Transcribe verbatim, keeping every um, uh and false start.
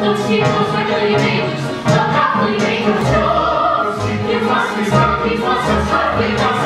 You're